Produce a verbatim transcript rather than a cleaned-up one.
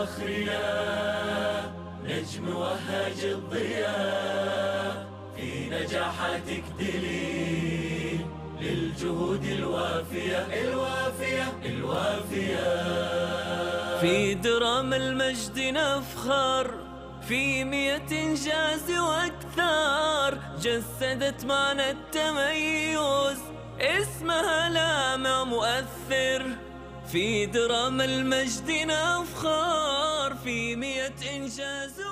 واخرياء، نجم وهاج الضياء، في نجاحاتك دليل للجهود الوافية الوافية الوافية. في درام المجد نفخر، في مئة إنجاز وأكثر، جسدت معنى التميز، اسمها لامع مؤثر. في درام المجد نفخر، في مئة إنجاز